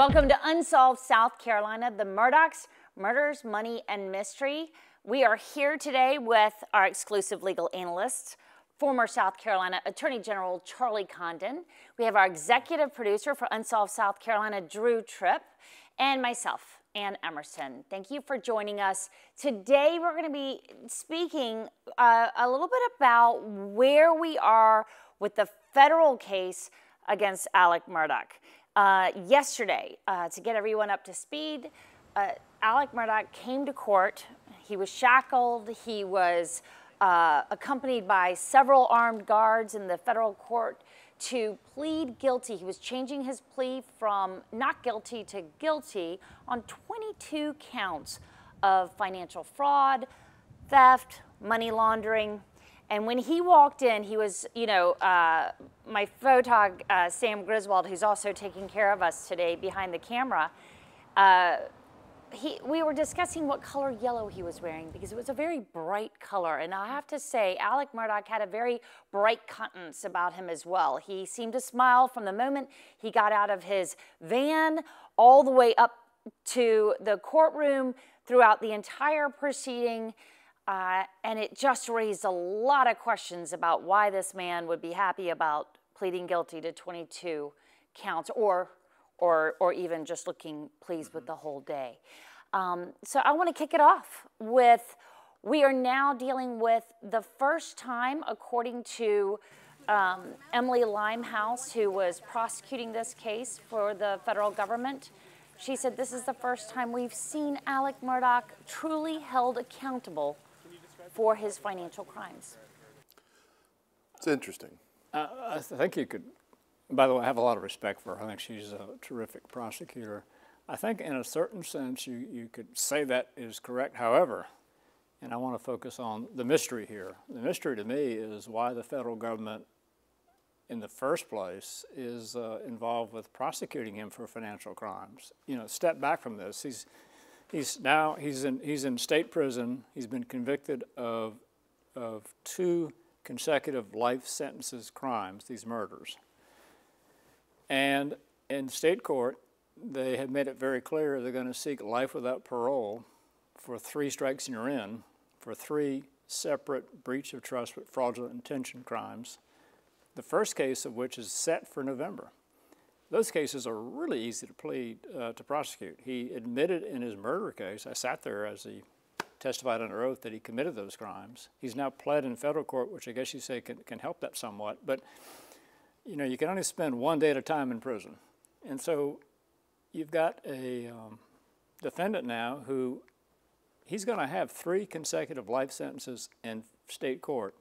Welcome to Unsolved South Carolina, the Murdaughs, Murders, Money, and Mystery. We are here today with our exclusive legal analyst, former South Carolina Attorney General Charlie Condon. We have our executive producer for Unsolved South Carolina, Drew Tripp, and myself, Anne Emerson. Thank you for joining us. Today we're going to be speaking a little bit about where we are with the federal case against Alex Murdaugh. Yesterday, to get everyone up to speed, Alex Murdaugh came to court. He was shackled. He was accompanied by several armed guards in the federal court to plead guilty. He was changing his plea from not guilty to guilty on 22 counts of financial fraud, theft, money laundering. And when he walked in, he was, you know, my photog, Sam Griswold, who's also taking care of us today behind the camera, we were discussing what color yellow he was wearing because it was a very bright color. And I have to say, Alex Murdaugh had a very bright countenance about him as well. He seemed to smile from the moment he got out of his van all the way up to the courtroom throughout the entire proceeding. And it just raised a lot of questions about why this man would be happy about pleading guilty to 22 counts or even just looking pleased with the whole day. So I want to kick it off with, we are now dealing with the first time, according to Emily Limehouse, who was prosecuting this case for the federal government. She said this is the first time we've seen Alex Murdaugh truly held accountable for his financial crimes. It's interesting. I think you could. By the way, I have a lot of respect for her. I think she's a terrific prosecutor. I think in a certain sense you could say that is correct. However, and I want to focus on the mystery here. The mystery to me is why the federal government in the first place is involved with prosecuting him for financial crimes. You know, step back from this. He's now in state prison. He's been convicted of two consecutive life sentences crimes, these murders. And in state court, they have made it very clear they're going to seek life without parole for three strikes and you're in, for three separate breach of trust with fraudulent intention crimes, the first case of which is set for November. Those cases are really easy to plead, to prosecute. He admitted in his murder case, I sat there as he testified under oath that he committed those crimes. He's now pled in federal court, which I guess you say can help that somewhat, but you know, you can only spend one day at a time in prison. And so you've got a defendant now who, he's going to have three consecutive life sentences in state court.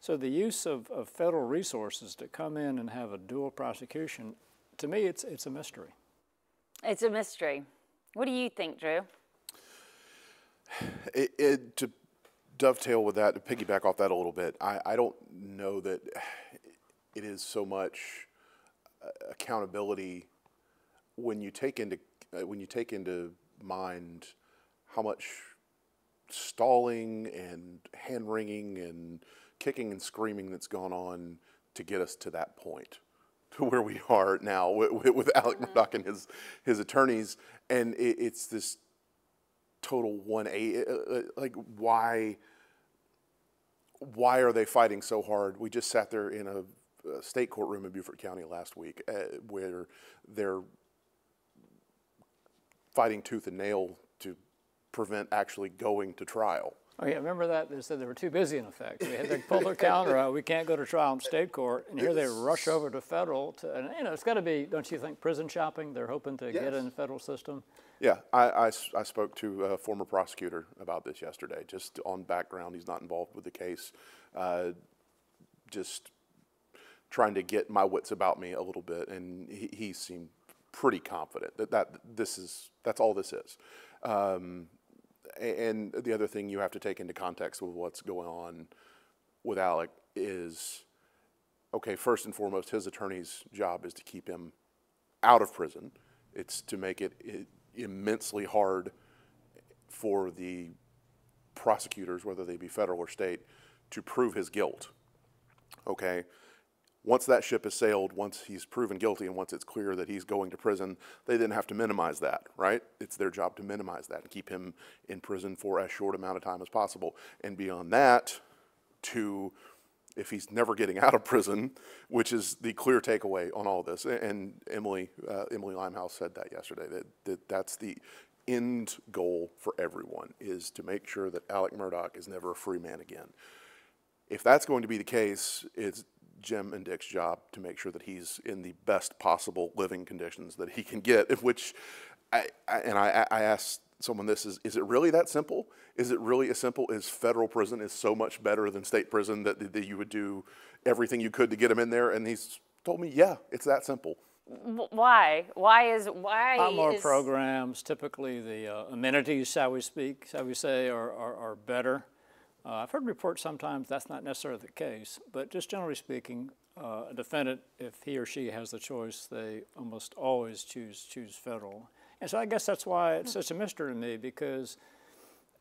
So the use of federal resources to come in and have a dual prosecution, to me, it's a mystery. It's a mystery. What do you think, Drew? To dovetail with that, to piggyback off that a little bit, I don't know that it is so much accountability when you take into mind how much stalling and hand-wringing and kicking and screaming that's gone on to get us to that point, to where we are now with Alex Murdaugh and his attorneys, and it's this total 180. Like why are they fighting so hard? We just sat there in a state courtroom in Beaufort County last week where they're fighting tooth and nail to prevent actually going to trial. Oh yeah, remember that? They said they were too busy in effect. They pulled their calendar out, we can't go to trial in state court, and here they rush over to federal. And you know, it's got to be, don't you think, prison shopping? They're hoping to get in the federal system. Yeah, I spoke to a former prosecutor about this yesterday, just on background. He's not involved with the case. Just trying to get my wits about me a little bit, and he seemed pretty confident that's all this is. And the other thing you have to take into context with what's going on with Alex is, okay, first and foremost, his attorney's job is to keep him out of prison. It's to make it immensely hard for the prosecutors, whether they be federal or state, to prove his guilt, okay? Once that ship has sailed, once he's proven guilty and once it's clear that he's going to prison, they didn't have to minimize that, right? It's their job to minimize that and keep him in prison for as short amount of time as possible. And beyond that, to, if he's never getting out of prison, which is the clear takeaway on all this, and Emily Limehouse said that yesterday, that's the end goal for everyone, is to make sure that Alex Murdaugh is never a free man again. If that's going to be the case, it's Jim and Dick's job to make sure that he's in the best possible living conditions that he can get, which I asked someone this, is it really that simple? Is it really as simple as federal prison is so much better than state prison that you would do everything you could to get him in there? And he's told me, yeah, it's that simple. Why? Why is a lot more programs, typically the amenities, shall we say, are better. I've heard reports sometimes that's not necessarily the case, but just generally speaking, a defendant, if he or she has the choice, they almost always choose federal. And so I guess that's why it's such a mystery to me, because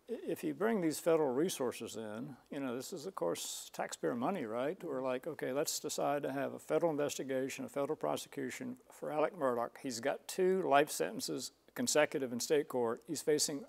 if you bring these federal resources in, you know, this is, of course, taxpayer money, right? We're like, okay, let's decide to have a federal investigation, a federal prosecution for Alex Murdaugh. He's got 2 life sentences consecutive in state court. He's facing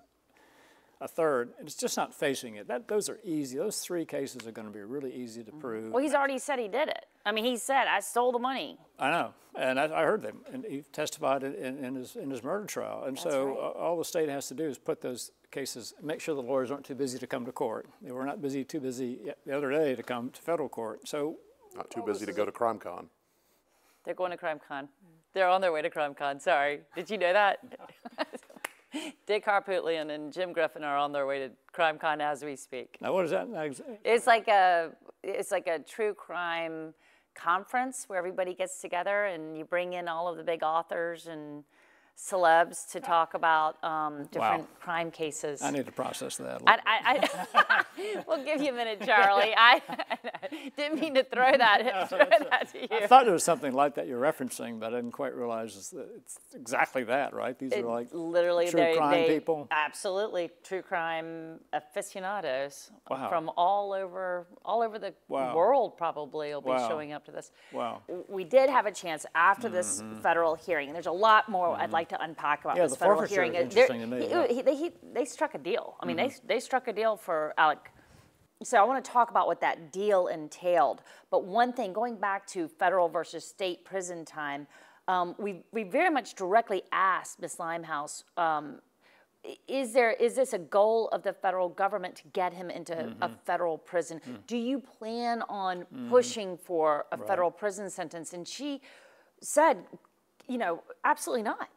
a third, and it's just not facing it. Those are easy. Those 3 cases are going to be really easy to prove. Well, he's already said he did it. I mean, he said, I stole the money. I know, and I heard them, and he testified in his murder trial. And that's so right. All the state has to do is put those cases, make sure the lawyers aren't too busy to come to court. They were not too busy the other day to come to federal court. So not too busy to go to CrimeCon. They're going to CrimeCon. They're on their way to CrimeCon. Sorry, did you know that? Dick Harpootlian and Jim Griffin are on their way to CrimeCon as we speak. Now, what is that? It's like a true crime conference where everybody gets together and you bring in all of the big authors and celebs to talk about different crime cases. I need to process that. We'll give you a minute, Charlie. I didn't mean to throw that. Throw that to you. I thought there was something like that you're referencing, but I didn't quite realize it's exactly that, right? These are like literally true crime people. Absolutely, true crime aficionados from all over the world probably will be showing up to this. Wow. We did have a chance after this federal hearing. There's a lot more I'd like to unpack about this federal hearing. They struck a deal. I mean, they struck a deal for Alex. So I want to talk about what that deal entailed. But one thing, going back to federal versus state prison time, we very much directly asked Ms. Limehouse, is this a goal of the federal government to get him into a federal prison? Do you plan on pushing for a federal prison sentence? And she said, you know, absolutely not.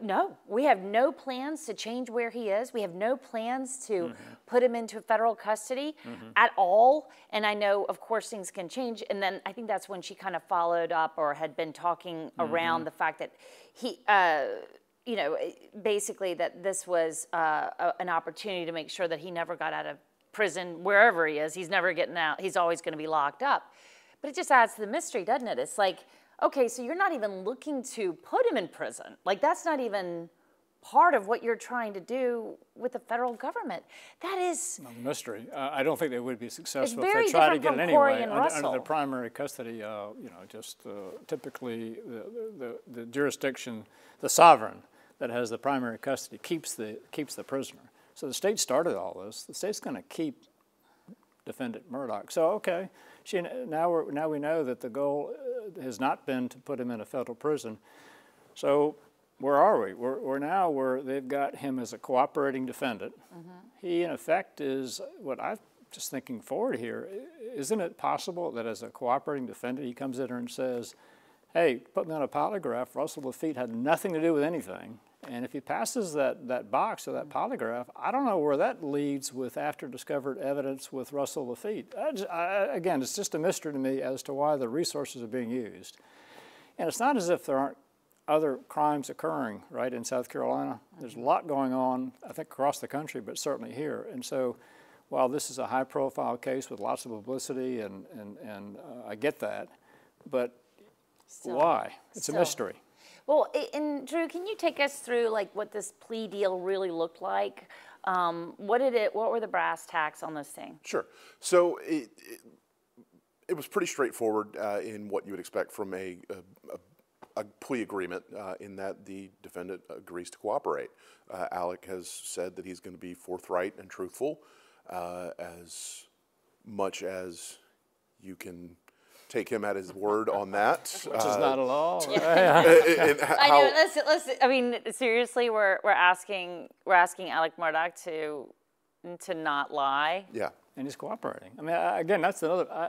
No, we have no plans to change where he is. We have no plans to put him into federal custody at all. And I know, of course, things can change. And then I think that's when she kind of followed up or had been talking around the fact that he, you know, basically that this was an opportunity to make sure that he never got out of prison, wherever he is. He's never getting out. He's always going to be locked up. But it just adds to the mystery, doesn't it? It's like, okay, so you're not even looking to put him in prison. Like, that's not even part of what you're trying to do with the federal government. That is a mystery. I don't think they would be successful if they tried to get it anyway under the primary custody. You know, just typically the jurisdiction, the sovereign that has the primary custody keeps the prisoner. So the state started all this. The state's going to keep defendant Murdaugh. So okay, now we know that the goal has not been to put him in a federal prison. So where are we? We're now where they've got him as a cooperating defendant. He, in effect, is what I'm just thinking forward here. Isn't it possible that as a cooperating defendant, he comes in and says, hey, put me on a polygraph. Russell Lafitte had nothing to do with anything. And if he passes that box or that polygraph, I don't know where that leads with after discovered evidence with Russell Lafitte. Again, it's just a mystery to me as to why the resources are being used. And it's not as if there aren't other crimes occurring, right, in South Carolina. There's a lot going on, I think, across the country, but certainly here. And so while this is a high-profile case with lots of publicity, and I get that, but why? It's a mystery. Well, and Drew, can you take us through like what this plea deal really looked like? What were the brass tacks on this thing? Sure. So it was pretty straightforward in what you would expect from a plea agreement, in that the defendant agrees to cooperate. Alec has said that he's going to be forthright and truthful, as much as you can take him at his word on that. Which is not a law. I know. I mean, seriously, we're asking Alex Murdaugh to not lie. Yeah. And he's cooperating. I mean, again, that's another. I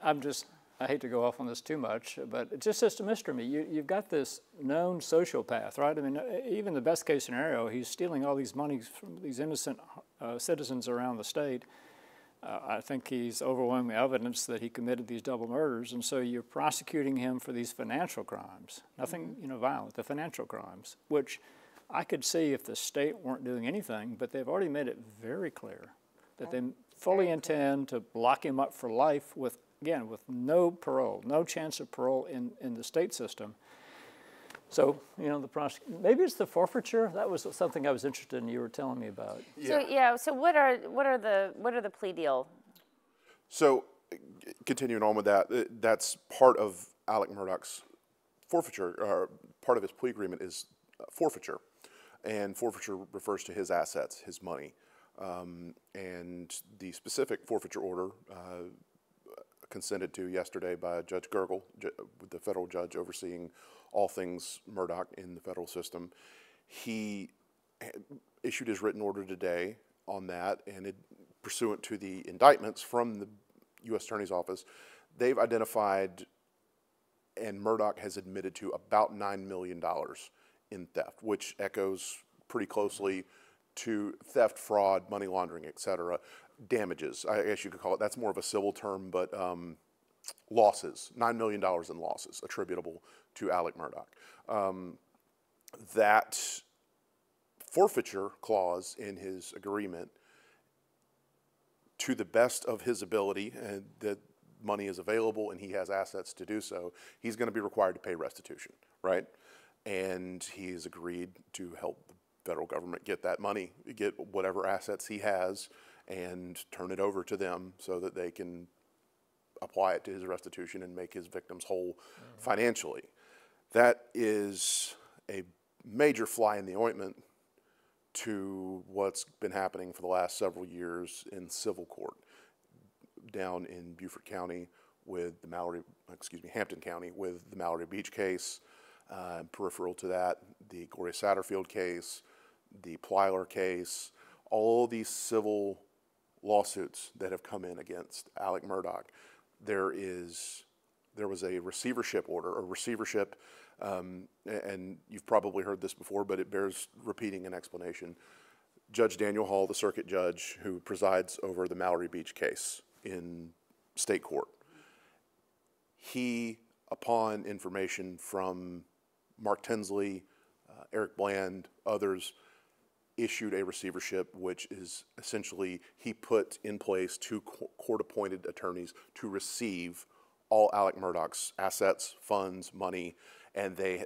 hate to go off on this too much, but it's just a mystery. You've got this known sociopath, right? I mean, even the best case scenario, he's stealing all these monies from these innocent citizens around the state. I think he's overwhelming evidence that he committed these double murders, and so you're prosecuting him for these financial crimes. Nothing, you know, violent, the financial crimes, which I could see if the state weren't doing anything, but they've already made it very clear that they fully intend to lock him up for life with, again, with no parole, no chance of parole in the state system. So, you know, the prosecution, maybe it's the forfeiture. That was something I was interested in you were telling me about. Yeah. So, yeah, so what are the plea deal? So, continuing on with that, that's part of Alex Murdaugh's forfeiture, or part of his plea agreement is forfeiture. And forfeiture refers to his assets, his money. And the specific forfeiture order consented to yesterday by Judge Gergel, the federal judge overseeing all things Murdaugh in the federal system. He issued his written order today on that, and pursuant to the indictments from the U.S. Attorney's Office, they've identified, and Murdaugh has admitted to, about $9 million in theft, which echoes pretty closely to theft, fraud, money laundering, et cetera. Damages, I guess you could call it. That's more of a civil term, but losses, $9 million in losses attributable to Alex Murdaugh. That forfeiture clause in his agreement, to the best of his ability, and that money is available and he has assets to do so, he's going to be required to pay restitution, right? And he has agreed to help the federal government get that money, get whatever assets he has, and turn it over to them so that they can apply it to his restitution and make his victims whole financially. That is a major fly in the ointment to what's been happening for the last several years in civil court down in Beaufort County with the Hampton County with the Mallory Beach case, peripheral to that, the Gloria Satterfield case, the Plyler case, all these civil lawsuits that have come in against Alex Murdaugh. There was a receivership order, or receivership, and you've probably heard this before, but it bears repeating an explanation. Judge Daniel Hall, the circuit judge who presides over the Mallory Beach case in state court, he, upon information from Mark Tinsley, Eric Bland, others, issued a receivership, which is essentially he put in place two court-appointed attorneys to receive all Alex Murdaugh's assets, funds, money, and they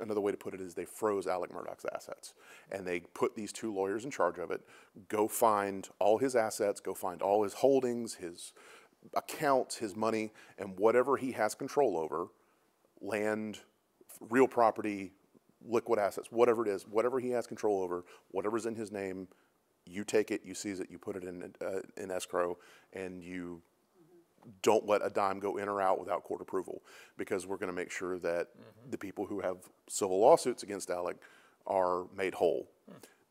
another way to put it is they froze Alex Murdaugh's assets. And they put these two lawyers in charge of it, go find all his assets, go find all his holdings, his accounts, his money, and whatever he has control over, land, real property, liquid assets, whatever it is, whatever he has control over, whatever's in his name, you take it, you seize it, you put it in escrow, and you don't let a dime go in or out without court approval, because we're going to make sure that the people who have civil lawsuits against Alex are made whole.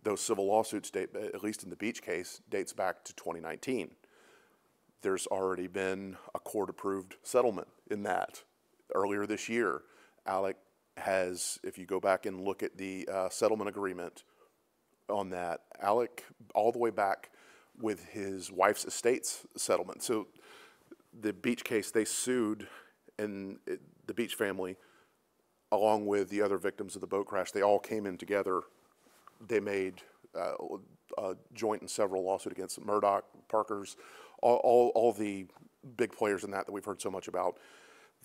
Those civil lawsuits, at least in the Beach case, dates back to 2019. There's already been a court-approved settlement in that. Earlier this year, Alex has, if you go back and look at the settlement agreement on that, Alex, all the way back with his wife's estates settlement. So the Beach case, they sued, and the Beach family, along with the other victims of the boat crash, they all came in together. They made a joint and several lawsuit against Murdaugh, Parker's, all the big players in that we've heard so much about.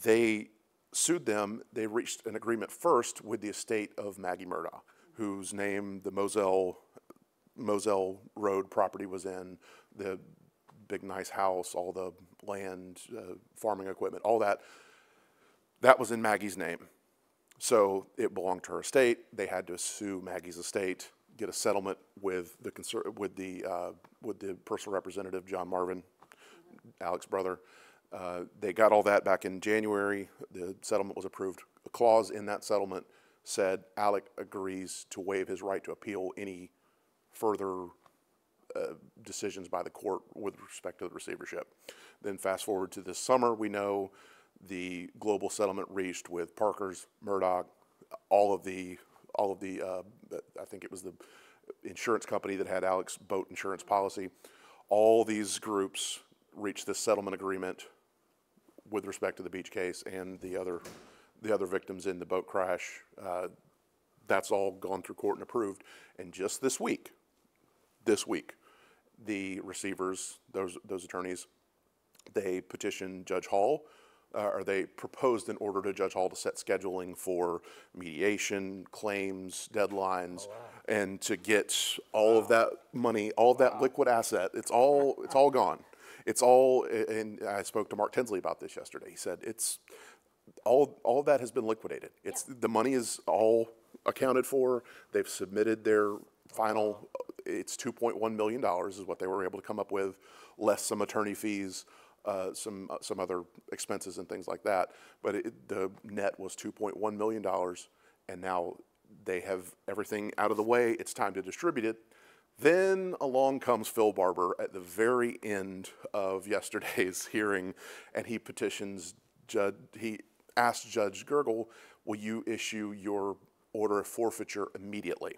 They sued them. They reached an agreement first with the estate of Maggie Murdaugh, whose name the Moselle Road property was in, the big nice house, all the land, farming equipment, all that, that was in Maggie's name. So it belonged to her estate. They had to sue Maggie's estate, get a settlement with the personal representative, John Marvin, Alex's brother. They got all that back in January. The settlement was approved. A clause in that settlement said Alec agrees to waive his right to appeal any further decisions by the court with respect to the receivership. Then fast forward to this summer, we know the global settlement reached with Parker's, Murdaugh, all of the I think it was the insurance company that had Alex's boat insurance policy. All these groups reached this settlement agreement with respect to the Beach case and the other victims in the boat crash. That's all gone through court and approved. And just this week, the receivers, those attorneys, they petitioned Judge Hall, or they proposed an order to Judge Hall to set scheduling for mediation, claims, deadlines, oh, wow. and to get all wow. of that money, all of that wow. liquid asset. It's all gone. It's all, and I spoke to Mark Tinsley about this yesterday. He said it's all that has been liquidated. It's yeah. the money is all accounted for. They've submitted their final. It's $2.1 million is what they were able to come up with, less some attorney fees, some other expenses and things like that. But the net was $2.1 million, and now they have everything out of the way. It's time to distribute it. Then along comes Phil Barber at the very end of yesterday's hearing, and he petitions he asked Judge Gergel, will you issue your order of forfeiture immediately?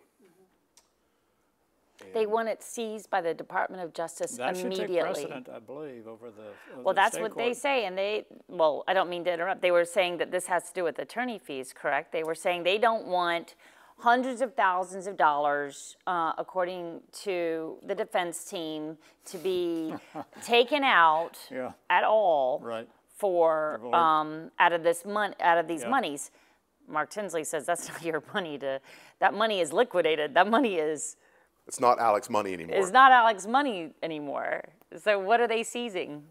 They want it seized by the Department of Justice immediately. That should take precedent, I believe, over the Well, that's what they say, and they, well, I don't mean to interrupt. They were saying that this has to do with attorney fees, correct? They were saying they don't want hundreds of thousands of dollars, according to the defense team, to be taken out yeah. at all right. for out of these yeah. monies. Mark Tinsley says that's not your money. That money is liquidated. That money is. It's not Alex's money anymore. It's not Alex's money anymore. So what are they seizing?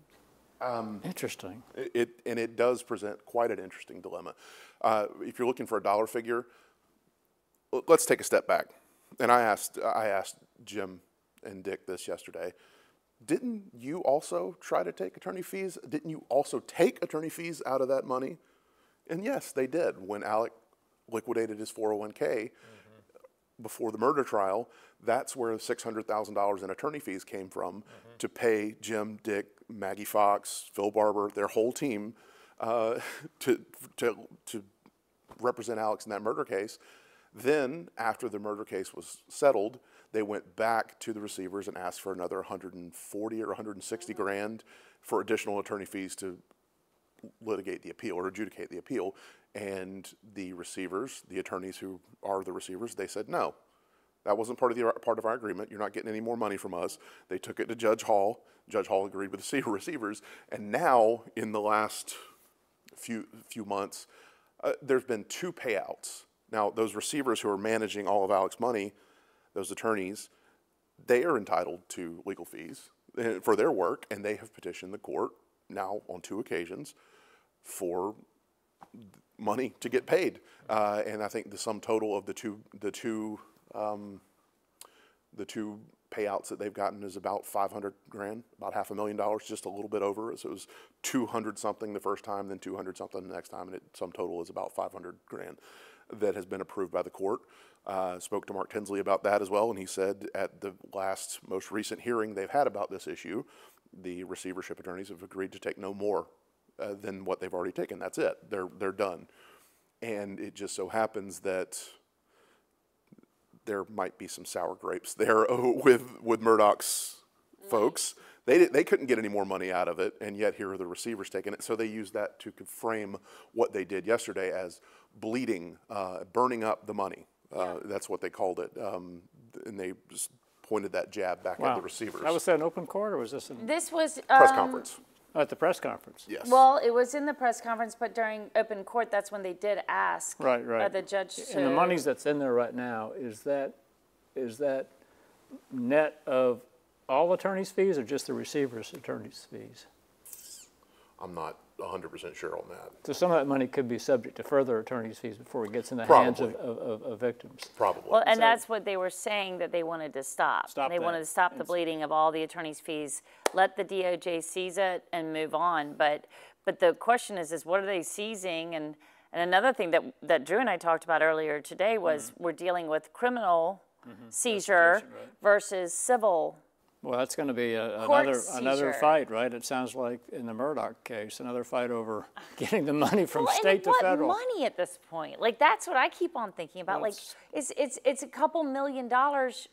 Interesting. It does present quite an interesting dilemma. If you're looking for a dollar figure, let's take a step back. And I asked Jim and Dick this yesterday. Didn't you also try to take attorney fees? Didn't you also take attorney fees out of that money? And yes, they did. When Alec liquidated his 401k, before the murder trial, that's where $600,000 in attorney fees came from to pay Jim, Dick, Maggie Fox, Phil Barber, their whole team to represent Alex in that murder case. Then, after the murder case was settled, they went back to the receivers and asked for another 140 or 160 grand for additional attorney fees to litigate the appeal or adjudicate the appeal. And the receivers, the attorneys who are the receivers, they said, no, that wasn't part of our agreement. You're not getting any more money from us. They took it to Judge Hall. Judge Hall agreed with the receivers. And now, in the last few months, there's been two payouts. Now, those receivers who are managing all of Alex's money, those attorneys, they are entitled to legal fees for their work, and they have petitioned the court now on two occasions for money to get paid. And I think the sum total of the two payouts that they've gotten is about 500 grand, about $500,000, just a little bit over. So it was 200 something the first time, then 200 something the next time, and it sum total is about 500 grand. That has been approved by the court. Spoke to Mark Tinsley about that as well, and he said at the last, most recent hearing they've had about this issue, the receivership attorneys have agreed to take no more than what they've already taken. That's it. They're done. And it just so happens that there might be some sour grapes there with Murdaugh's folks. They couldn't get any more money out of it, and yet here are the receivers taking it. So they used that to frame what they did yesterday as bleeding, burning up the money. That's what they called it. And they just pointed that jab back at the receivers. That was an open court, or was this in this was press conference? Oh, at the press conference. Yes. Well, it was in the press conference, but during open court, that's when they did ask the judge to. And the monies that's in there right now, is that net of all attorney's fees or just the receiver's attorney's fees? I'm not 100% sure on that. So some of that money could be subject to further attorney's fees before it gets in the hands of victims. Probably. Well, and so, that's what they were saying that they wanted to stop. They wanted to stop the bleeding of all the attorney's fees, let the DOJ seize it and move on. But the question is what are they seizing? And another thing that Drew and I talked about earlier today was we're dealing with criminal seizure versus civil. Well, that's going to be another fight, right? It sounds like in the Murdaugh case, another fight over getting the money from state to federal. What money at this point? Like that's what I keep on thinking about. Well, like it's a couple $1,000,000,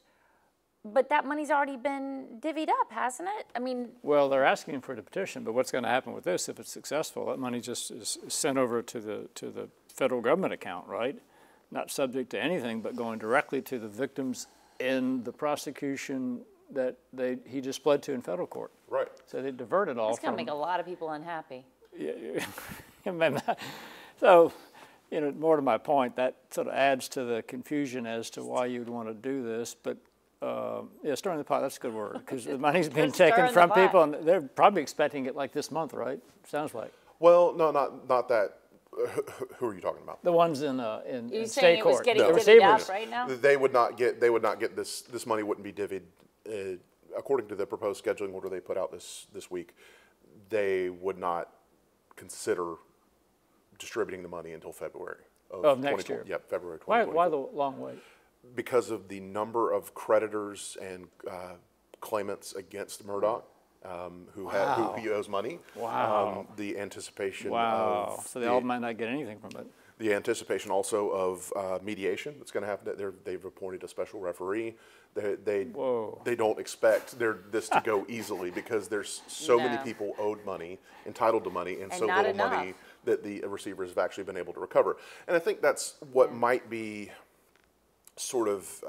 but that money's already been divvied up, hasn't it? I mean, well, they're asking for the petition, but what's going to happen with this if it's successful? That money just is sent over to the federal government account, right? Not subject to anything, but going directly to the victims in the prosecution that he just pled to in federal court. Right. So they diverted all. It's going to make a lot of people unhappy. Yeah. So, you know, more to my point, that sort of adds to the confusion as to why you'd want to do this. But yeah, stirring the pot—that's a good word because the money's being taken from people, and they're probably expecting it like this month, right? Sounds like. Well, no, not that. Who are you talking about? The ones in state court. You're saying it was getting divvied up right now? They would not get. They would not get this. This money wouldn't be divvied. According to the proposed scheduling order they put out this week, they would not consider distributing the money until February of next year. Yep, February 2020. Why the long wait? Because of the number of creditors and claimants against Murdaugh, who owes money. Wow. The anticipation. Wow. Of so they all might not get anything from it. The anticipation also of mediation that's going to happen. They've appointed a special referee. They don't expect this to go easily because there's so many people owed money, entitled to money, and so little money that the receivers have actually been able to recover. And I think that's what might be sort of,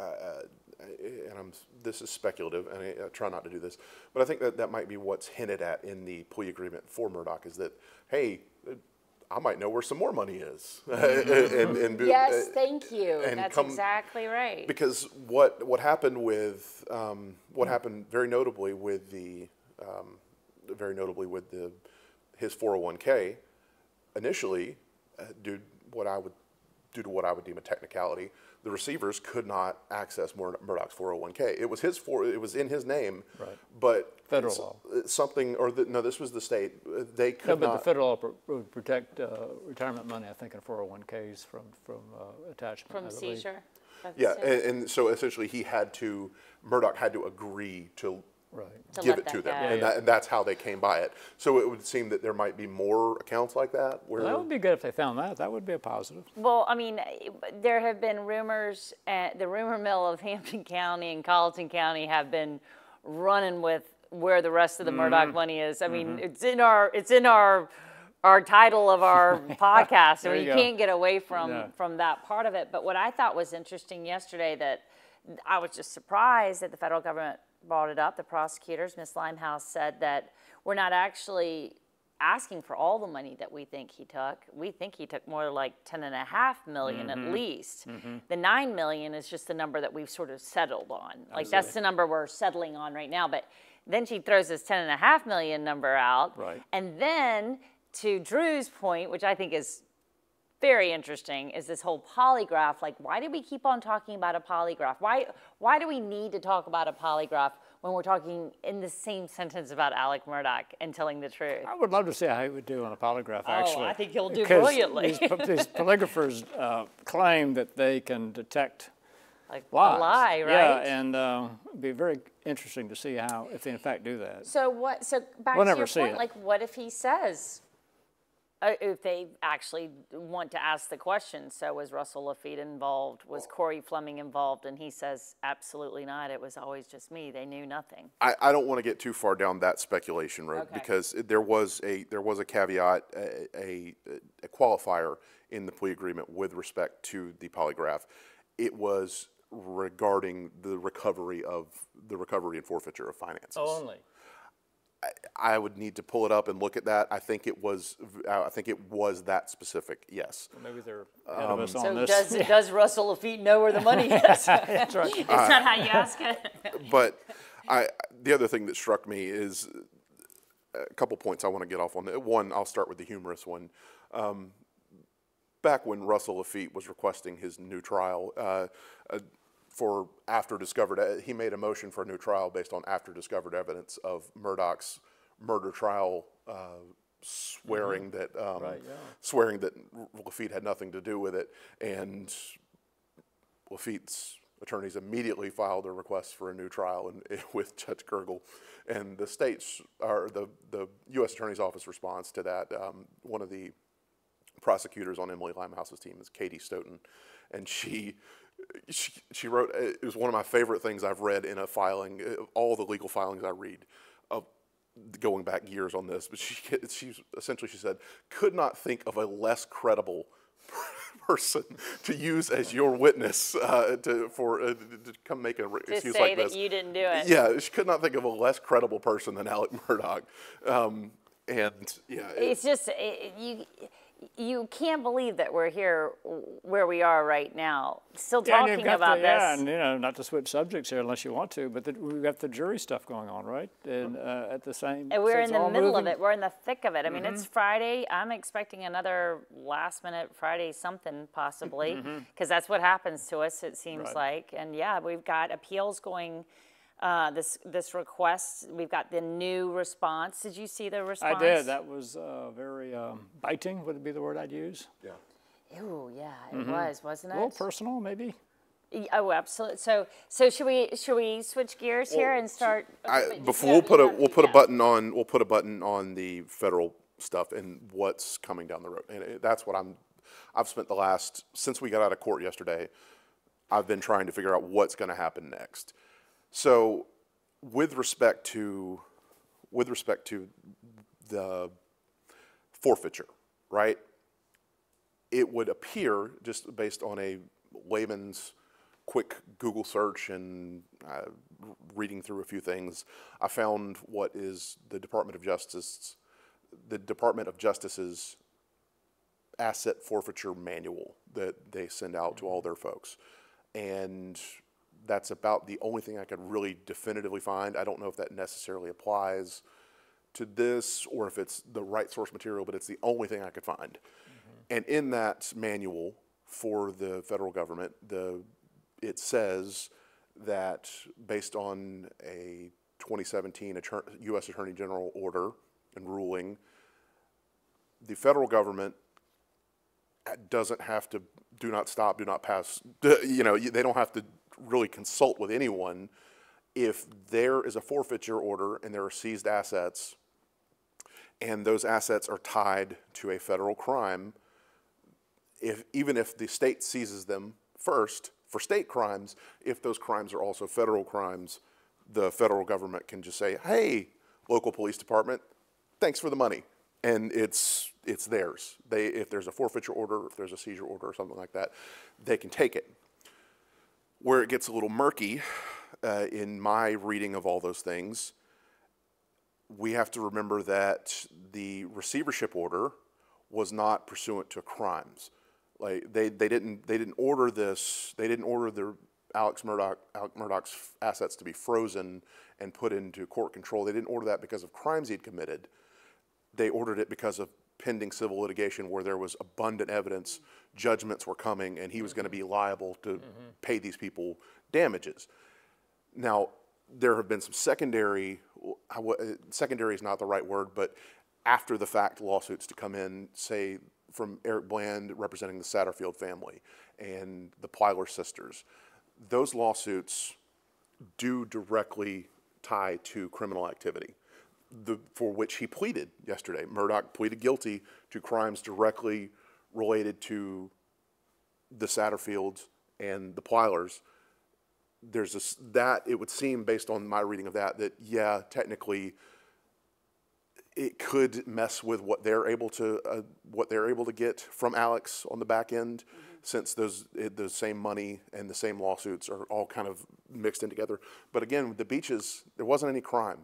and this is speculative, and I try not to do this, but I think that might be what's hinted at in the plea agreement for Murdaugh is that, hey, I might know where some more money is. Yes, thank you. That's exactly right. Because what happened with very notably with his 401k initially, due to what I would deem a technicality, the receivers could not access Murdaugh's 401k. It was it was in his name, right. But federal law this was the state. They could not. But the federal law would protect retirement money, I think, in 401ks from attachment. From seizure. Yeah, and so essentially Murdaugh had to agree to give it to them, and that's how they came by it. So it would seem that there might be more accounts like that. Where that would be good if they found that. That would be a positive. Well, I mean, there have been rumors. The rumor mill of Hampton County and Colleton County have been running with where the rest of the Murdaugh money is. I mean, it's in our title of our podcast, and you can't get away from that part of it. But what I thought was interesting yesterday that I was just surprised that the federal government brought it up. The prosecutors, Ms. Limehouse, said that we're not actually asking for all the money that we think he took. We think he took more like $10.5 million at least. The $9 million is just the number that we've sort of settled on. Like that's the number we're settling on right now. But then she throws this $10.5 million number out. Right. And then to Drew's point, which I think is very interesting, is this whole polygraph. Like, why do we keep on talking about a polygraph? Why do we need to talk about a polygraph when we're talking in the same sentence about Alex Murdaugh and telling the truth? I would love to see how he would do on a polygraph, actually. Oh, I think he'll do brilliantly. These polygraphers claim that they can detect lies. A lie, right? Yeah, and it'd be very interesting to see how, if they in fact do that. So what? So back to your point, like, what if he says? If they actually want to ask the question, so was Russell Lafitte involved? Was Corey Fleming involved? And he says, absolutely not. It was always just me. They knew nothing. I don't want to get too far down that speculation road because there was a caveat, a qualifier in the plea agreement with respect to the polygraph. It was regarding the recovery and forfeiture of finances. Oh, only. I would need to pull it up and look at that. I think it was that specific. Yes. Well, maybe they're us on this. Does Russell Lafitte know where the money is? That's right. It's not how you ask it. But The other thing that struck me is a couple points I want to get off on. One, I'll start with the humorous one. Back when Russell Lafitte was requesting his new trial, for after discovered, he made a motion for a new trial based on after discovered evidence of Murdaugh's murder trial, swearing that swearing that Lafitte had nothing to do with it, and Lafitte's attorneys immediately filed a request for a new trial with Judge Gergel, and the state's or the U.S. Attorney's Office response to that. One of the prosecutors on Emily Limehouse's team is Katie Stoughton, and she wrote, it was one of my favorite things I've read in a filing, all the legal filings I read, going back years on this, but she said, could not think of a less credible person to use as your witness to come make an excuse like this. To say that you didn't do it. Yeah, she could not think of a less credible person than Alex Murdaugh. And yeah. It's just, you can't believe that we're here where we are right now, still talking about this. Yeah, and you know, not to switch subjects here unless you want to, but we've got the jury stuff going on, right? And at the same and we're in the middle of it. We're in the thick of it. I mean, it's Friday. I'm expecting another last-minute Friday something possibly, because that's what happens to us, it seems like. And yeah, we've got appeals going. This request, we've got the new response. Did you see the response? I did. That was very biting, would be the word I'd use. Yeah. Ew, yeah, it was, wasn't it? A little personal, maybe. Oh, absolutely. So should we switch gears here and start? We'll put a button on the federal stuff and what's coming down the road, and that's what I've spent the last since we got out of court yesterday. I've been trying to figure out what's going to happen next. So, with respect to the forfeiture, right? It would appear, just based on a layman's quick Google search and reading through a few things, I found what is the Department of Justice's asset forfeiture manual that they send out to all their folks, and that's about the only thing I could really definitively find. I don't know if that necessarily applies to this or if it's the right source material, but it's the only thing I could find. And in that manual for the federal government, it says that based on a 2017 U.S. Attorney General order and ruling, the federal government doesn't have to do not stop, do not pass. You know, they don't have to really consult with anyone. If there is a forfeiture order and there are seized assets and those assets are tied to a federal crime, even if the state seizes them first for state crimes, if those crimes are also federal crimes, the federal government can just say, hey, local police department, thanks for the money. And it's theirs. If there's a forfeiture order, if there's a seizure order or something like that, they can take it. Where it gets a little murky in my reading of all those things, we have to remember that the receivership order was not pursuant to crimes. Like they didn't order this. They didn't order the Alex Murdaugh's assets to be frozen and put into court control. They didn't order that because of crimes he'd committed. They ordered it because of pending civil litigation where there was abundant evidence, judgments were coming, and he was going to be liable to pay these people damages. Now, there have been some secondary is not the right word, but after the fact lawsuits to come in, say from Eric Bland representing the Satterfield family and the Plyler sisters. Those lawsuits do directly tie to criminal activity. For which he pleaded yesterday. Murdaugh pleaded guilty to crimes directly related to the Satterfields and the Plylers. It would seem, based on my reading of that yeah, technically, it could mess with what they're able to get from Alex on the back end, since the same money and the same lawsuits are all kind of mixed in together. But again, with the Beaches, there wasn't any crime.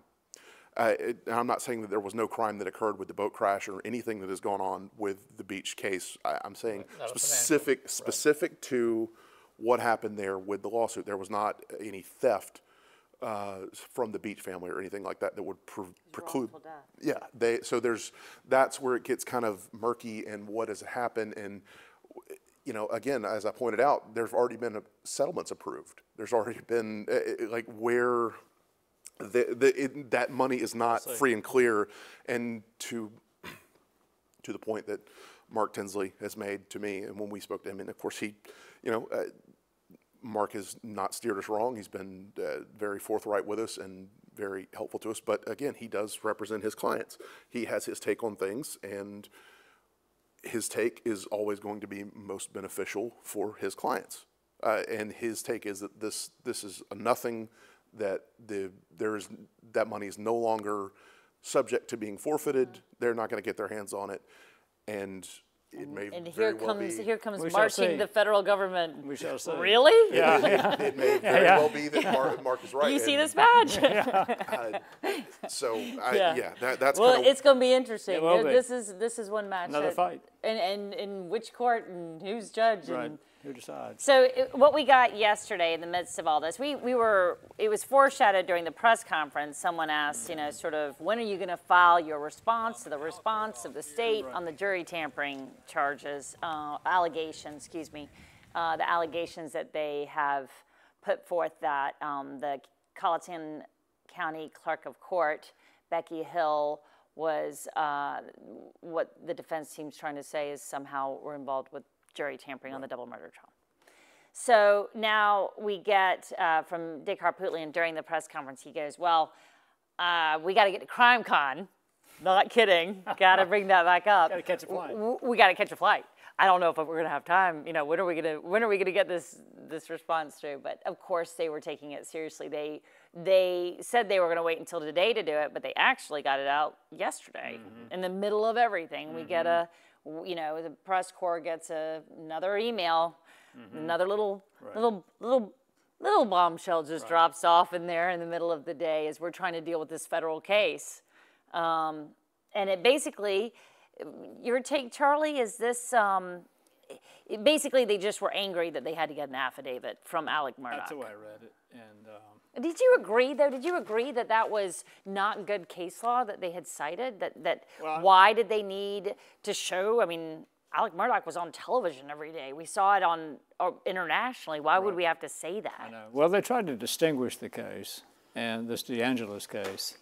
I'm not saying that there was no crime that occurred with the boat crash or anything that has gone on with the Beach case. I'm saying specific to what happened there with the lawsuit. There was not any theft from the Beach family or anything like that that would preclude. Yeah, so there's, that's where it gets kind of murky and what has happened. And you know, again, as I pointed out, there's already been settlements approved. There's already been like where that money is not free and clear. And to the point that Mark Tinsley has made to me, and when we spoke to him, and of course he, you know, Mark has not steered us wrong. He's been very forthright with us and very helpful to us. But again, he does represent his clients. He has his take on things, and his take is always going to be most beneficial for his clients. And his take is that this is nothing, that that money is no longer subject to being forfeited. They're not going to get their hands on it, and it may very well be. And here comes marching the federal government. We shall see. Really? Yeah. It may very well be that Mark is right. You see this badge? That's well, it's going to be interesting. This is one match. Another fight. And in which court and who's judge? Right. And who decides? So what we got yesterday in the midst of all this, it was foreshadowed during the press conference. Someone asked, you know, sort of, when are you going to file your response to the response of the state on the jury tampering charges, allegations, excuse me, the allegations that they have put forth that the Colleton County Clerk of Court, Becky Hill, was what the defense team's trying to say is somehow we're involved with jury tampering on the double murder trial. So now we get from Dick Harpootlian during the press conference, he goes, well, we got to get to CrimeCon. Not kidding. Got to bring that back up. Got to catch a flight. We got to catch a flight. I don't know if we're going to have time. You know, when are we going to get this response through? But of course, they were taking it seriously. They said they were going to wait until today to do it, but they actually got it out yesterday. Mm-hmm. In the middle of everything, we get the press corps gets another email, another little bombshell just drops off in there in the middle of the day as we're trying to deal with this federal case. And it basically, your take, Charlie, is this, basically they just were angry that they had to get an affidavit from Alex Murdaugh. That's the way I read it. And did you agree, though? Did you agree that that was not good case law that they had cited? Why did they need to show? I mean, Alex Murdaugh was on television every day. We saw it on internationally. Why would we have to say that? I know. Well, they tried to distinguish the case and this DeAngelis case.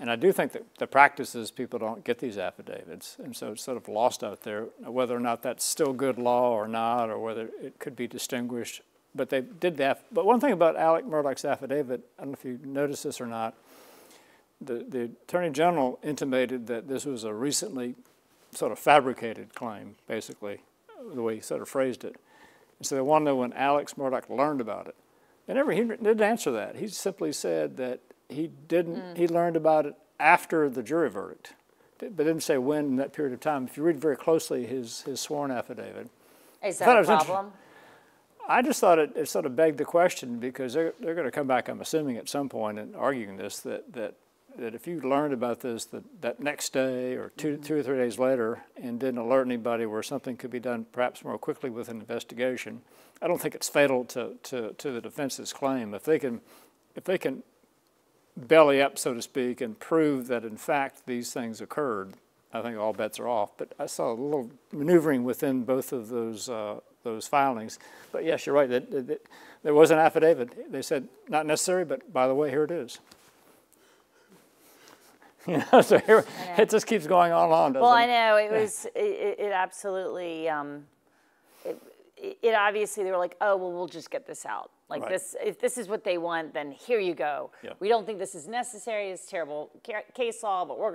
And I do think that the practice is people don't get these affidavits. And so it's sort of lost out there, whether or not that's still good law or not, or whether it could be distinguished. But they did that. But one thing about Alex Murdaugh's affidavit, I don't know if you noticed this or not, the Attorney General intimated that this was a recently sort of fabricated claim, basically, the way he sort of phrased it. And so they want to know when Alex Murdaugh learned about it. He didn't answer that. He simply said that he didn't. He learned about it after the jury verdict, but didn't say when in that period of time. If you read very closely his sworn affidavit. Is that a problem? I just thought it sort of begged the question, because they're going to come back, I'm assuming, at some point and arguing this, that if you learned about this that next day or two or 3 days later and didn't alert anybody, where something could be done perhaps more quickly with an investigation, I don't think it's fatal to the defense's claim. If they can belly up, so to speak, and prove that, in fact, these things occurred, I think all bets are off. But I saw a little maneuvering within both of those filings. But yes, you're right. There was an affidavit. They said, not necessary, but by the way, here it is. You know, so here, it just keeps going on and on, doesn't it? Well, I know. It absolutely, it obviously, they were like, oh, well, we'll just get this out. Like this, if this is what they want, then here you go. Yeah. We don't think this is necessary. It's terrible case law, but we're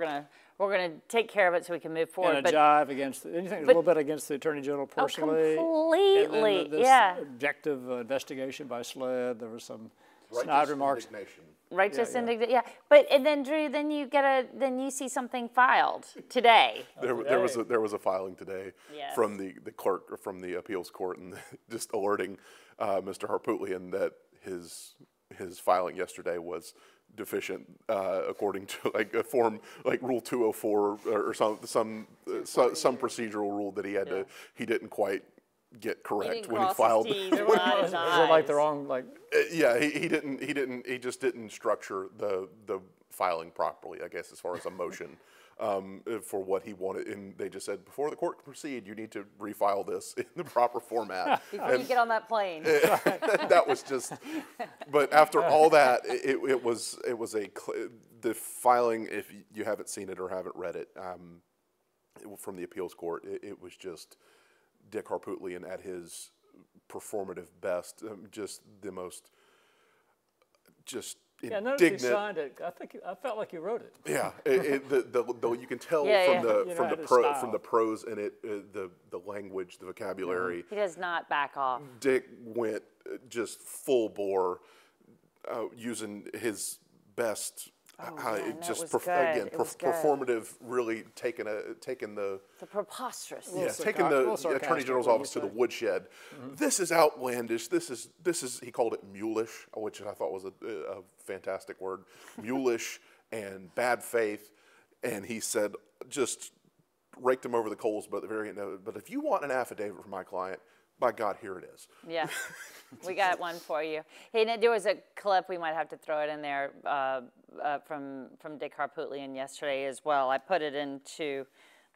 gonna take care of it so we can move forward. And a jive against anything a little bit against the Attorney General personally. Oh, completely. And then this objective investigation by SLED. There was some snide remarks. Righteous indignation. Yeah. But and then Drew, then you see something filed today. There was a filing today from the clerk from the appeals court, and just alerting Mr. Harpootlian that his filing yesterday was deficient according to like a form like Rule 204 or some procedural rule that he had to he didn't quite get correct when he filed. Was it like the wrong, like? Yeah, he just didn't structure the filing properly, I guess, as far as a motion for what he wanted. And they just said, before the court can proceed, you need to refile this in the proper format. Before you get on that plane. That was just, but after all that, the filing, if you haven't seen it or haven't read it, from the appeals court, it was just Dick Harpootlian at his performative best, just the most, just indignant. Yeah, I noticed you signed it. I felt like you wrote it. Yeah, you can tell from the prose in it, the language, the vocabulary. Mm-hmm. He does not back off. Dick went just full bore, using his best. Performative, really taking the preposterous. Yeah, taking the Attorney General's office to the woodshed. Mm-hmm. This is outlandish. This is. He called it mulish, which I thought was a fantastic word. Mulish and bad faith, and he said just raked him over the coals. But at the very end, but if you want an affidavit from my client, by God, here it is. Yeah, we got one for you. Hey, there was a clip, we might have to throw it in there, from Dick Harpootlian yesterday as well. I put it into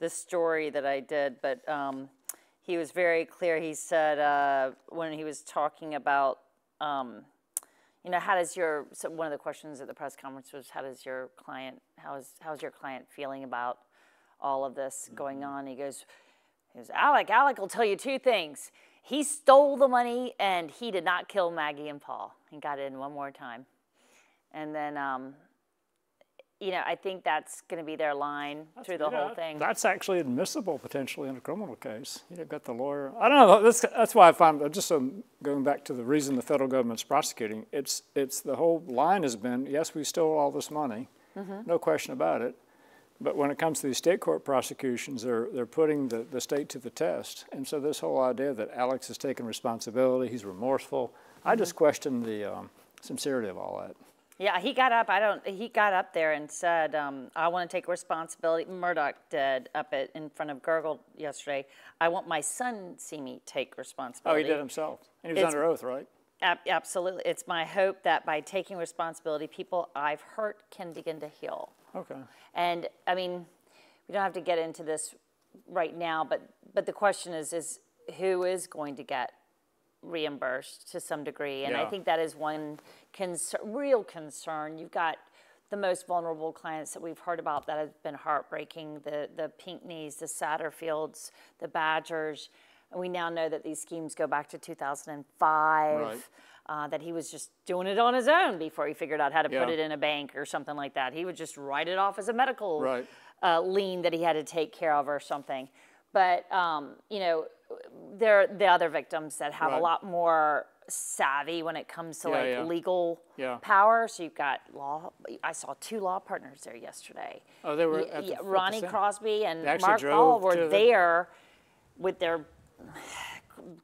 the story that I did, but he was very clear. He said when he was talking about, so one of the questions at the press conference was, how's your client feeling about all of this going on? He goes, Alec will tell you two things. He stole the money and he did not kill Maggie and Paul. He got in one more time. And then, I think that's going to be their line through the whole thing. That's actually admissible potentially in a criminal case. You've got the lawyer. I don't know. That's why I find, just going back to the reason the federal government's prosecuting, it's the whole line has been, yes, we stole all this money. Mm-hmm. No question about it. But when it comes to these state court prosecutions, they're putting the state to the test. And so this whole idea that Alex has taken responsibility, he's remorseful, I just question the sincerity of all that. Yeah, he got up there and said, I want to take responsibility. Murdaugh did up in front of Gergel yesterday. I want my son to see me take responsibility. Oh, he did himself. And he was under oath, right? Absolutely. It's my hope that by taking responsibility, people I've hurt can begin to heal. Okay. And I mean, we don't have to get into this right now, but the question is who is going to get reimbursed to some degree? And yeah. I think that is one real concern. You've got the most vulnerable clients that we've heard about that have been heartbreaking, the Pinkneys, the Satterfields, the Badgers. And we now know that these schemes go back to 2005. Right. That he was just doing it on his own before he figured out how to put it in a bank or something like that. He would just write it off as a medical lien that he had to take care of or something. But, there are the other victims that have a lot more savvy when it comes to legal power. So you've got law. I saw two law partners there yesterday. Oh, they were at Ronnie Crosby and Mark Hall were there with their...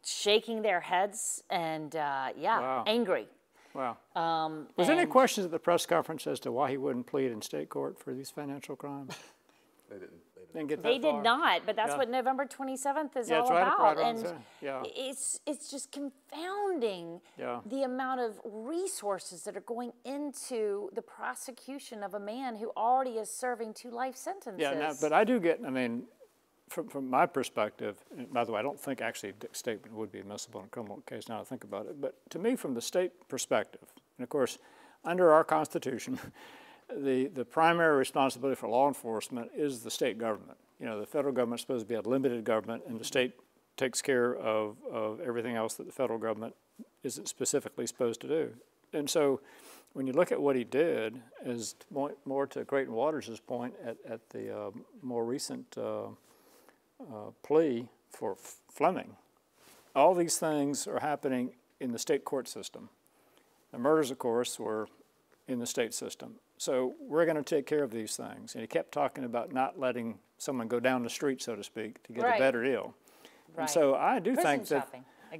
shaking their heads and angry. Wow. Was there any questions at the press conference as to why he wouldn't plead in state court for these financial crimes? They did not. But that's what November 27th is all about. It's just confounding the amount of resources that are going into the prosecution of a man who already is serving 2 life sentences. Yeah, no, but I do get. I mean. From my perspective, and by the way, I don't think actually Dick's statement would be admissible in a criminal case now that I think about it, but to me, from the state perspective, and of course, under our Constitution, the primary responsibility for law enforcement is the state government. The federal government's supposed to be a limited government, and the state takes care of everything else that the federal government isn't specifically supposed to do. And so when you look at what he did, as more to Creighton Waters' point at the more recent... plea for Fleming. All these things are happening in the state court system. The murders, of course, were in the state system. So we're going to take care of these things. And he kept talking about not letting someone go down the street, so to speak, to get a better deal. Right. And so I do think that,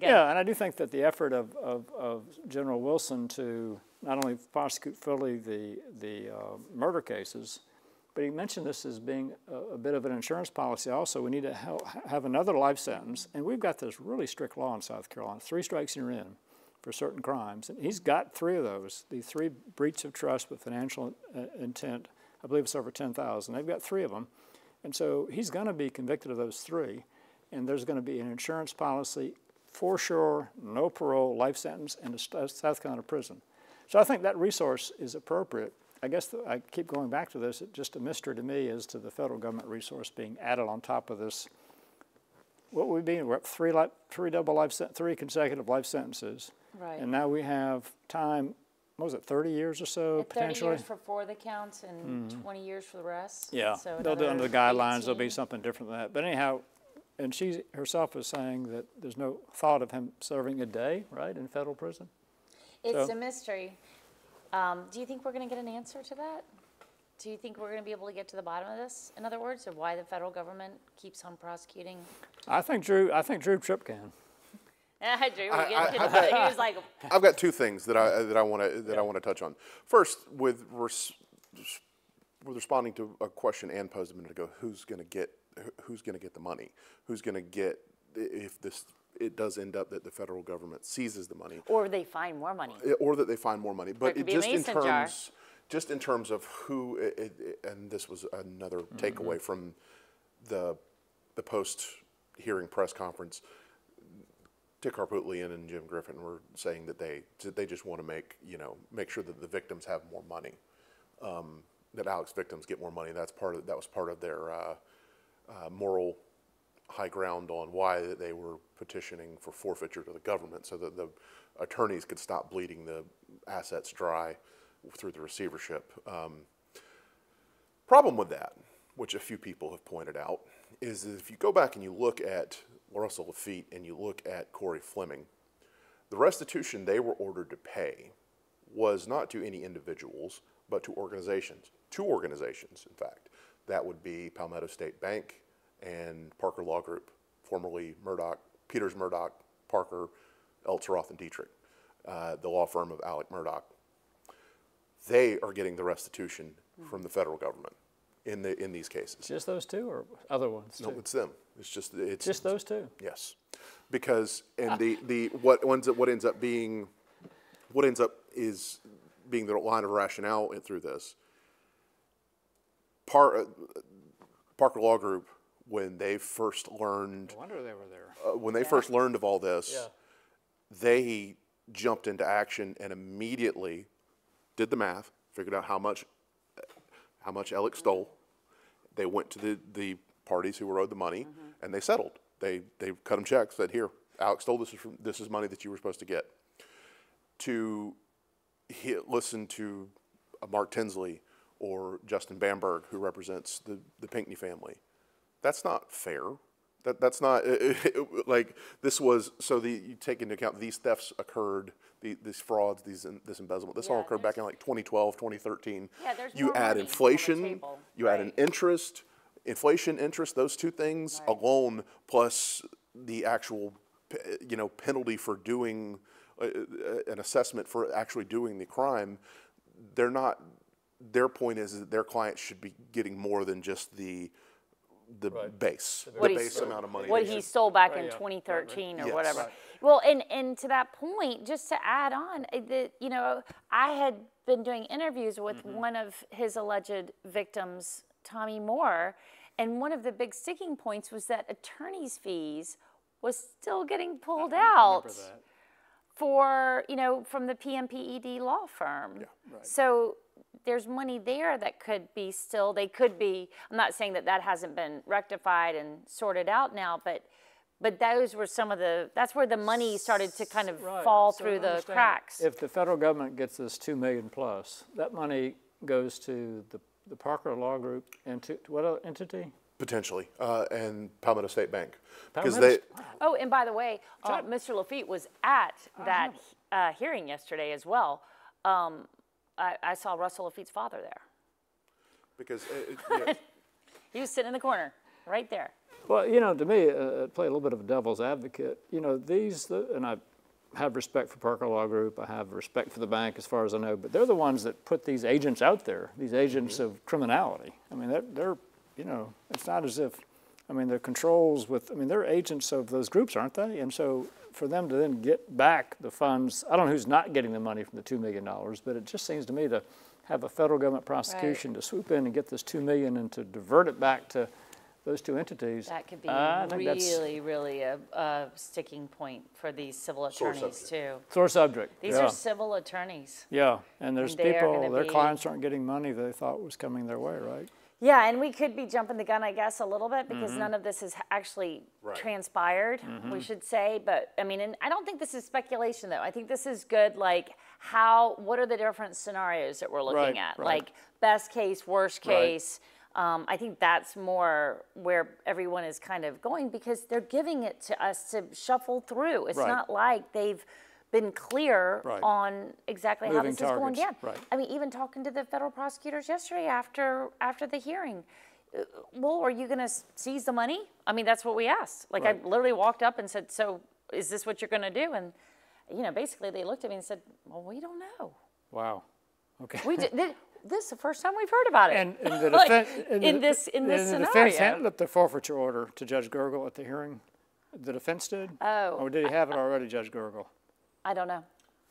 and I do think that the effort of General Wilson to not only prosecute fully the murder cases, But he mentioned this as being a bit of an insurance policy also. We need to have another life sentence. And we've got this really strict law in South Carolina, 3 strikes and you're in for certain crimes. And he's got 3 of those, the 3 breach of trust with financial intent. I believe it's over 10,000. They've got 3 of them. And so he's going to be convicted of those 3. And there's going to be an insurance policy for sure, no parole, life sentence, and a South Carolina prison. So I think that resource is appropriate. I guess I keep going back to this. It's just a mystery to me as to the federal government resource being added on top of this. What would we be? We're up 3 consecutive life sentences. Right. And now we have time, what was it, 30 years or so, potentially? 30 years for 4 of the counts and 20 years for the rest. Yeah, so they'll do under the guidelines. 18. There'll be something different than that. But anyhow, and she herself was saying that there's no thought of him serving a day, right, in federal prison? It's a mystery. Do you think we're going to get an answer to that? Do you think we're going to be able to get to the bottom of this, in other words, of why the federal government keeps on prosecuting? I think Drew Tripp can. Drew, we'll get to the, he was like, I've got 2 things that I want to touch on. First, with responding to a question Ann posed a minute ago, who's going to get the money? Who's going to get if this? It does end up that the federal government seizes the money, or they find more money, But it just in terms of who, and this was another takeaway from the post-hearing press conference. Dick Harpootlian and Jim Griffin were saying that they just want to make sure that the victims have more money, that Alex victims get more money. That's part of their moral high ground on why they were petitioning for forfeiture to the government, so that the attorneys could stop bleeding the assets dry through the receivership. Problem with that, which a few people have pointed out, is that if you go back and you look at Russell Lafitte and you look at Corey Fleming, the restitution they were ordered to pay was not to any individuals, but to organizations. 2 organizations, in fact. That would be Palmetto State Bank and Parker Law Group, formerly Murdaugh, Peters Murdaugh, Parker, Eltzeroth, and Dietrich, the law firm of Alex Murdaugh. They are getting the restitution from the federal government in these cases. Just those 2, or other ones? No, it's them. It's just those 2. Yes, because what ends up being the line of rationale through this. Parker Law Group, when they first learned, no wonder they were there. When they first learned of all this, they jumped into action and immediately did the math, figured out how much Alex stole. They went to the parties who were owed the money, and they settled. They cut them checks, said, "Here, Alex stole this is money that you were supposed to get." To listen to Mark Tinsley or Justin Bamberg, who represents the Pinckney family. That's not fair. That's not like this was. So you take into account these thefts occurred, these frauds, this embezzlement. This all occurred back in like 2012, 2013. Yeah, there's you add inflation, you add an interest, inflation, interest. Those 2 things alone, plus the actual, penalty for doing an assessment for actually doing the crime. They're not. Their point is that their clients should be getting more than just the base amount of money he stole back in 2013 or whatever. Right. Well, and to that point, just to add on, I had been doing interviews with one of his alleged victims, Tommy Moore, and one of the big sticking points was that attorney's fees was still getting pulled out for, from the PMPED law firm. Yeah, right. So there's money there that could be still, I'm not saying that hasn't been rectified and sorted out now, but those were some of that's where the money started to kind of fall through the cracks. If the federal government gets this $2 million plus, that money goes to the Parker Law Group and to what other entity? Potentially, and Palmetto State Bank. Because oh, and by the way, Mr. Lafitte was at that hearing yesterday as well. I saw Russell Lafitte's father there. Because he was sitting in the corner, right there. Well, to me, I play a little bit of a devil's advocate. And I have respect for Parker Law Group. I have respect for the bank as far as I know, but they're the ones that put these agents out there, these agents of criminality. I mean, they're you know, it's not as if, I mean, they're controls with, I mean, they're agents of those groups, aren't they? And so for them to then get back the funds, I don't know who's not getting the money from the $2 million, but it just seems to me to have a federal government prosecution to swoop in and get this $2 million and to divert it back to those two entities. That could be really a sticking point for these civil attorneys too. Sore subject. These are civil attorneys. Yeah, and there's people, their clients aren't getting money they thought was coming their way, right? Yeah, and we could be jumping the gun, I guess, a little bit because none of this has actually transpired, we should say. But, I mean, and I don't think this is speculation, though. I think this is good, like, what are the different scenarios that we're looking at? Right. Like, best case, worst case. I think that's more where everyone is kind of going because they're giving it to us to shuffle through. It's not like they've been clear on exactly how this is going down. I mean, even talking to the federal prosecutors yesterday after the hearing, well, are you going to seize the money? I mean, that's what we asked. Like, I literally walked up and said, so is this what you're going to do? And, you know, basically they looked at me and said, well, we don't know. Wow. Okay. This is the first time we've heard about it. And in the defense, like, in this scenario. The defense handed up the forfeiture order to Judge Gergel at the hearing. The defense did? Oh. Or did he have it already, Judge Gergel? I don't know.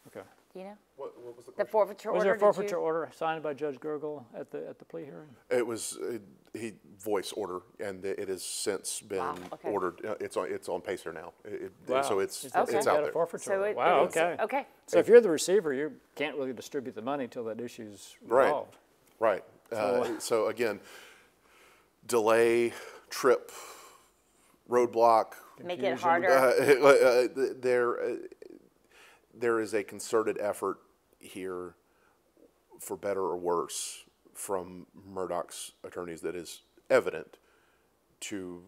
Okay. Do you know? What was the question? The forfeiture order. Was there a forfeiture order signed by Judge Gergel at the plea hearing? It was he voice order, and it has since been ordered. It's on PACER now. So it's out there. Forfeiture order. Wow. Okay. Okay. So if you're the receiver, you can't really distribute the money until that issue's resolved. Right. So again, delay, trip, roadblock. Make it harder. There is a concerted effort here, for better or worse, from Murdaugh's attorneys that is evident to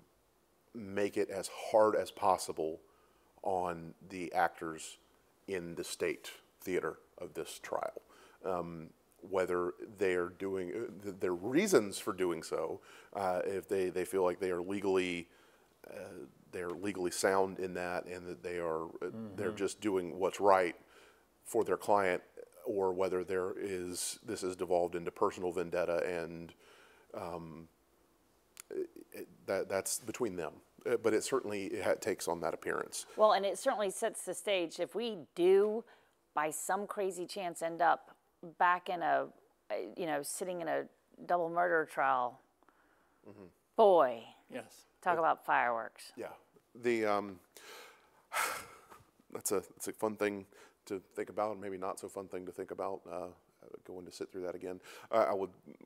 make it as hard as possible on the actors in the state theater of this trial. Whether they are doing their reasons for doing so, if they feel like they are legally they're legally sound in that, and that they are they're just doing what's right for their client, or whether this is devolved into personal vendetta, and that's between them. But it certainly takes on that appearance. Well, and it certainly sets the stage. If we do, by some crazy chance, end up back in a sitting in a double murder trial, boy. Yes. Talk about fireworks. Yeah, that's a fun thing to think about, and maybe not so fun thing to think about. Going to sit through that again.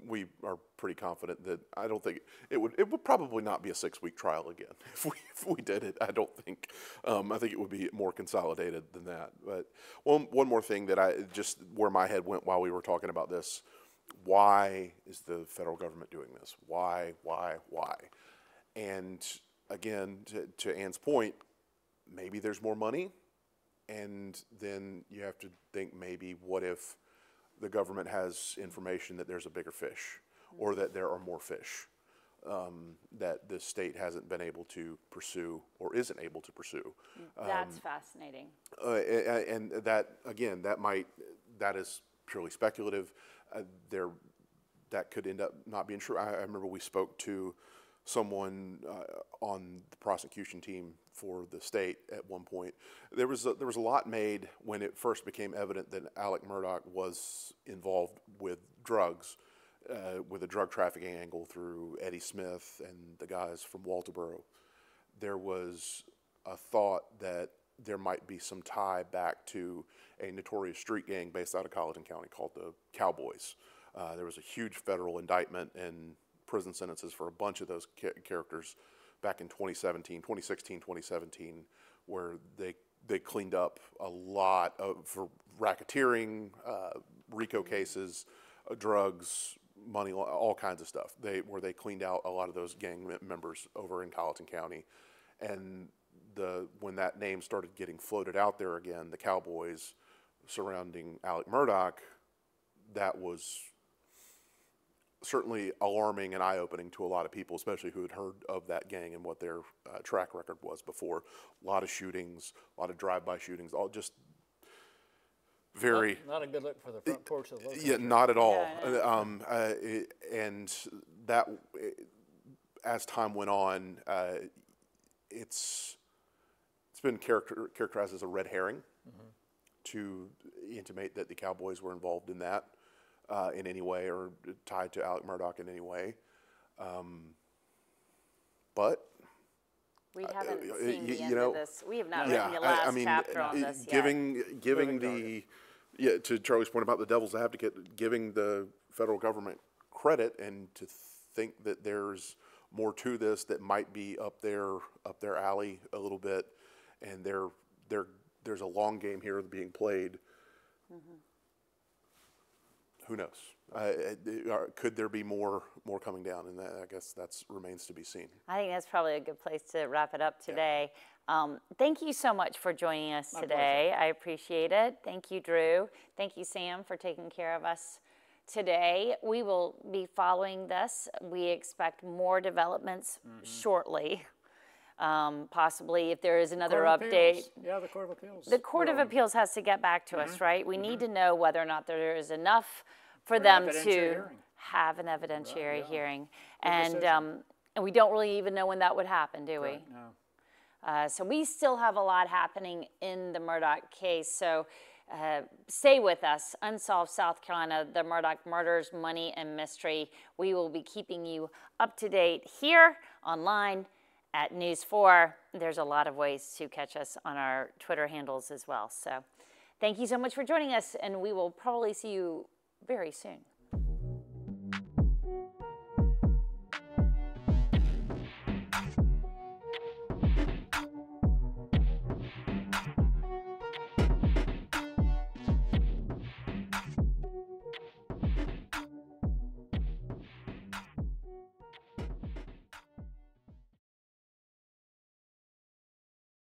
We are pretty confident that I don't think it would probably not be a 6-week trial again if we did it. I don't think. I think it would be more consolidated than that. But one more thing that where my head went while we were talking about this: why is the federal government doing this? Why? And again, to Anne's point, maybe there's more money, and then you have to think maybe what if the government has information that there's a bigger fish, or that there are more fish that the state hasn't been able to pursue or isn't able to pursue. That's fascinating. And that, again, that is purely speculative. That could end up not being true. I remember we spoke to someone on the prosecution team for the state at one point. There was a lot made when it first became evident that Alex Murdaugh was involved with drugs, with a drug trafficking angle through Eddie Smith and the guys from Walterboro. There was a thought that there might be some tie back to a notorious street gang based out of Colleton County called the Cowboys. There was a huge federal indictment and prison sentences for a bunch of those characters back in 2016, 2017, where they cleaned up a lot for racketeering, RICO cases, drugs, money, all kinds of stuff. They cleaned out a lot of those gang members over in Colleton County, and when that name started getting floated out there again, the Cowboys surrounding Alex Murdaugh, that was certainly alarming and eye-opening to a lot of people, especially who had heard of that gang and what their track record was before. A lot of shootings, a lot of drive-by shootings, all just very... Not a good look for the front porch of the local. Yeah, not at all. Yeah, yeah. And that, as time went on, it's been characterized as a red herring to intimate that the Cowboys were involved in that. In any way, or tied to Alex Murdaugh in any way, but we haven't seen the end of this. We have not written the last chapter on this yet. Giving to Charlie's point about the devil's advocate, giving the federal government credit and to think that there's more to this that might be up their alley a little bit, and there's a long game here being played. Who knows? Could there be more coming down? And I guess that remains to be seen. I think that's probably a good place to wrap it up today. Yeah. Thank you so much for joining us today. I appreciate it. Thank you, Drew. Thank you, Sam, for taking care of us today. We will be following this. We expect more developments shortly. Possibly if there is another update. Yeah, the Court of Appeals. The Court of Appeals has to get back to us, right? We need to know whether or not there is enough for them to have an evidentiary hearing. And we don't really even know when that would happen, do we? No. So we still have a lot happening in the Murdaugh case. So stay with us. Unsolved South Carolina, the Murdaugh murders, money, and mystery. We will be keeping you up to date here online at News 4, there's a lot of ways to catch us on our Twitter handles as well. So thank you so much for joining us, and we will probably see you very soon.